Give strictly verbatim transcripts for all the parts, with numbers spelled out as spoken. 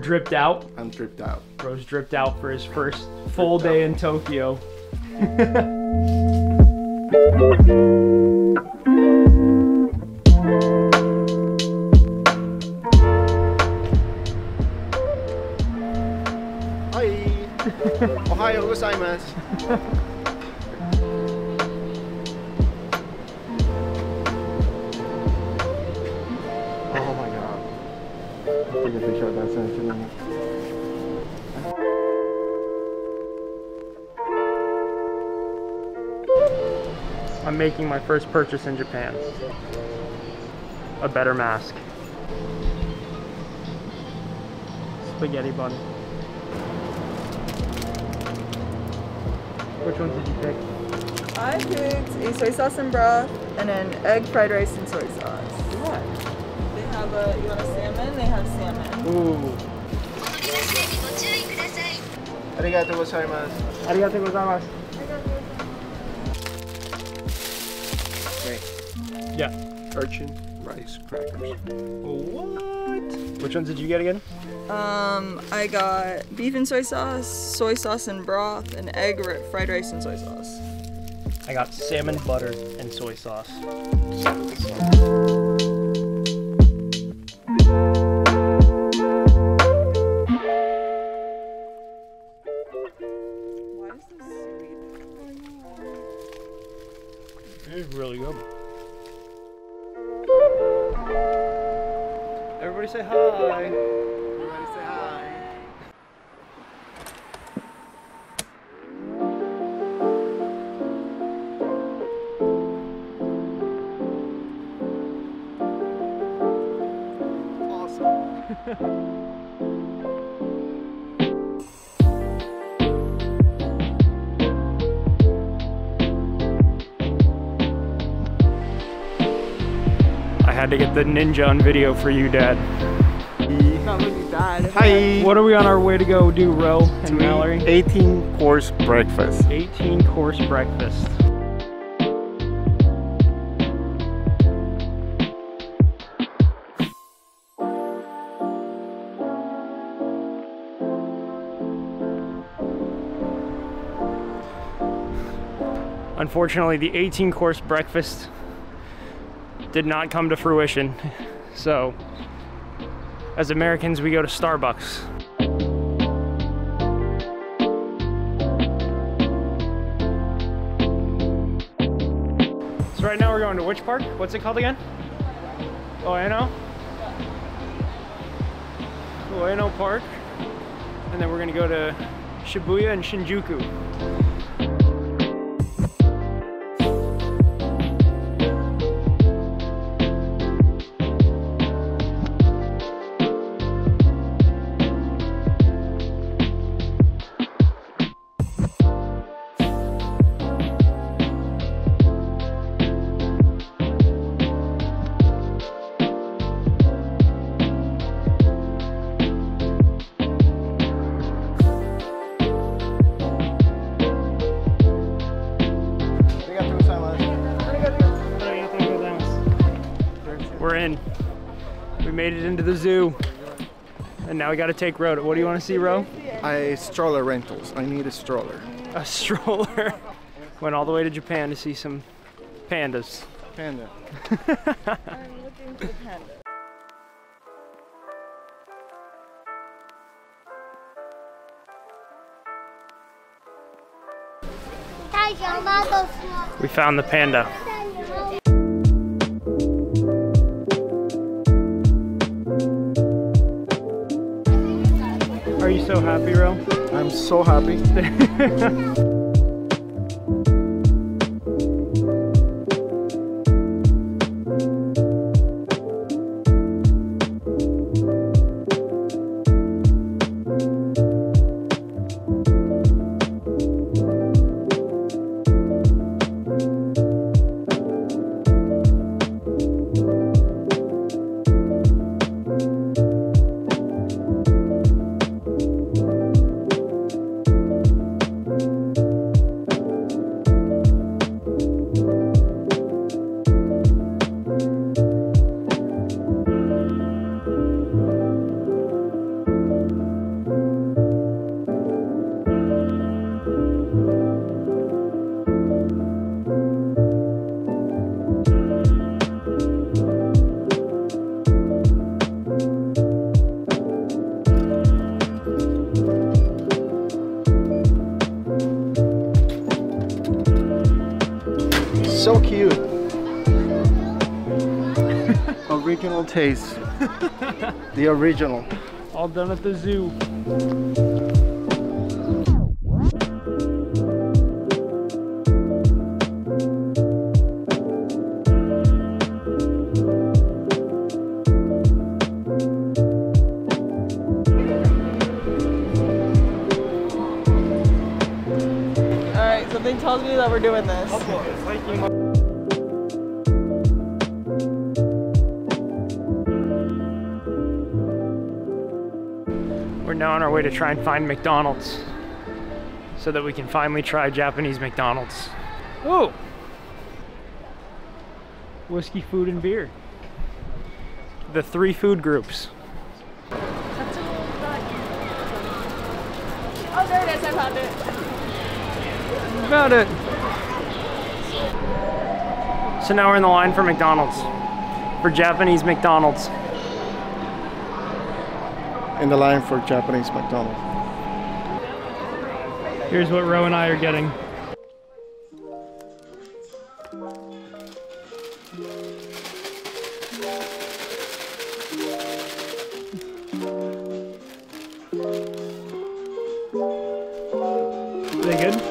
Dripped out. I'm dripped out. Bro's dripped out for his first full day in Tokyo. Hi. Ohayou gozaimasu. I'm making my first purchase in Japan. A better mask. Spaghetti bun. Which one did you pick? I picked a soy sauce and broth, and an egg fried rice and soy sauce. What? They have a, you want a salmon? They have salmon. Ooh. Arigatou gozaimasu. Arigatou gozaimasu. Yeah. Urchin rice crackers. What? Which ones did you get again? Um, I got beef and soy sauce, soy sauce and broth, and egg fried rice and soy sauce. I got salmon butter and soy sauce. Why is this sweet? It is really good. Everybody say hi. Everybody say hi. Awesome. Had to get the ninja on video for you, Dad. Hi. What are we on our way to go do, Ro and Mallory? eighteen course breakfast. eighteen course breakfast. Unfortunately, the eighteen course breakfast did not come to fruition. So, as Americans, we go to Starbucks. So right now we're going to which park? What's it called again? Ueno? Ueno Park. And then we're gonna go to Shibuya and Shinjuku. Made it into the zoo, and now we got to take Ro. What do you want to see, Ro? I stroller rentals. I need a stroller. A stroller. Went all the way to Japan to see some pandas. Panda. I'm looking for panda. We found the panda. Are you so happy, Ro? I'm so happy. so cute. Original taste. The original. All done at the zoo. Something tells me that we're doing this. Of course. Thank you. We're now on our way to try and find McDonald's so that we can finally try Japanese McDonald's. Ooh! Whiskey, food, and beer. The three food groups. Oh, there it is. I found it. About it. So now we're in the line for McDonald's, for Japanese McDonald's. In the line for Japanese McDonald's. Here's what Ro and I are getting. Are they good?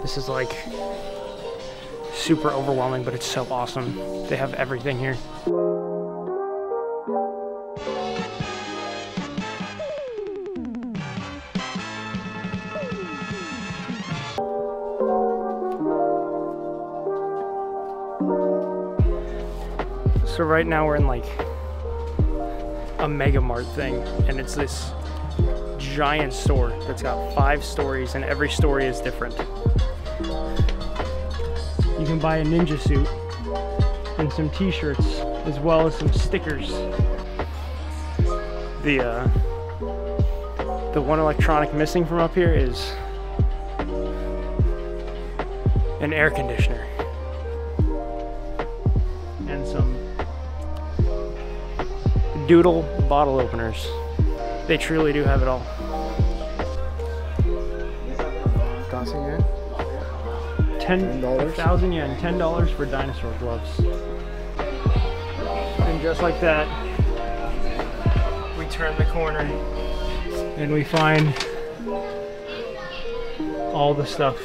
This is like super overwhelming, but it's so awesome. They have everything here. So right now we're in like a Mega Mart thing, and it's this giant store that's got five stories, and every story is different. You can buy a ninja suit and some t-shirts as well as some stickers. The uh, the one electronic missing from up here is an air conditioner and some doodle bottle openers. They truly do have it all. Dancing here? ten thousand yen, ten dollars for dinosaur gloves. And just like that, we turn the corner and we find all the stuff.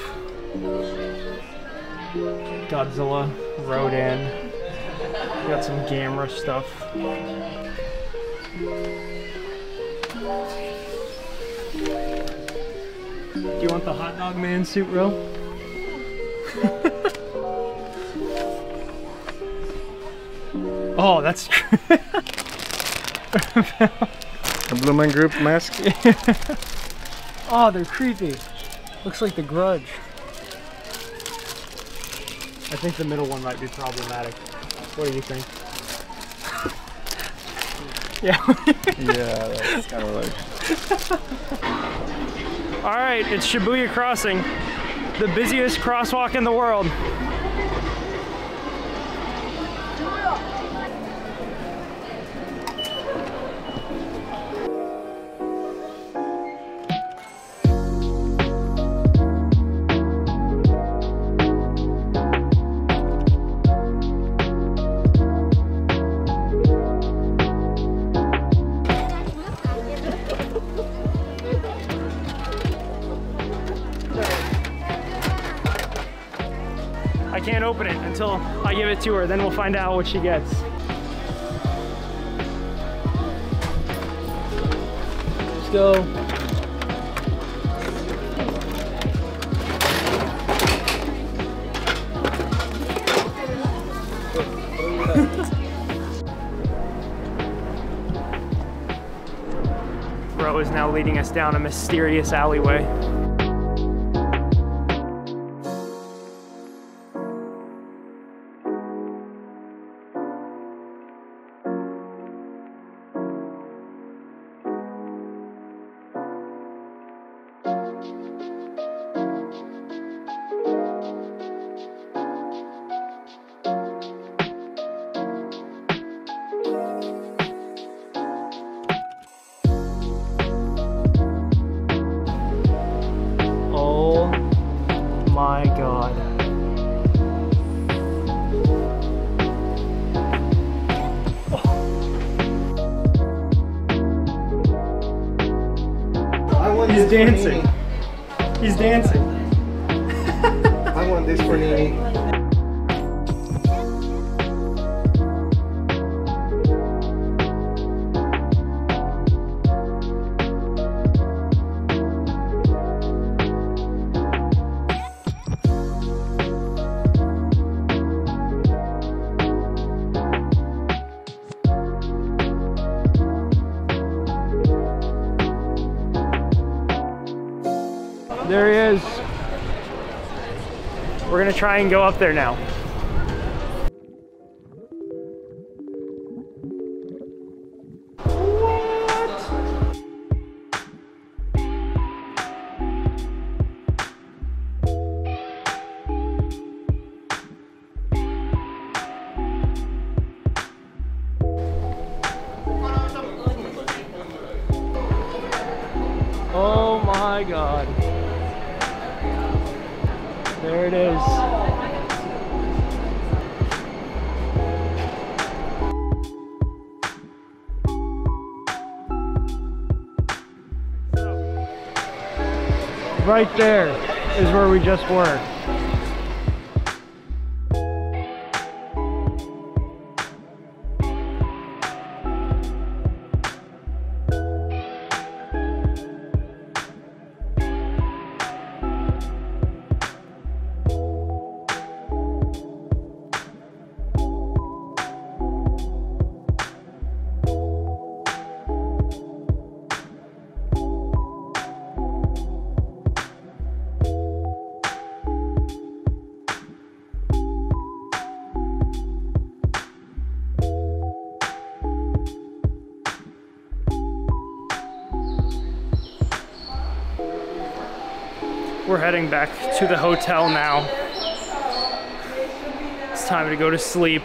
Godzilla, Rodan, got some Gamera stuff. Do you want the hot dog man suit, Ro? Oh, that's true. The Blue Man Group mask? Oh, they're creepy. Looks like the Grudge. I think the middle one might be problematic. What do you think? Yeah. Yeah, that's kind of like. All right, it's Shibuya Crossing, the busiest crosswalk in the world. can't open it until I give it to her. Then we'll find out what she gets. Let's go. Ro is now leading us down a mysterious alleyway. My God. Oh. He's dancing. He's dancing. I want this for Nini. There he is. We're gonna try and go up there now. What? Oh my God. There it is. Right there is where we just were. We're heading back to the hotel now. It's time to go to sleep.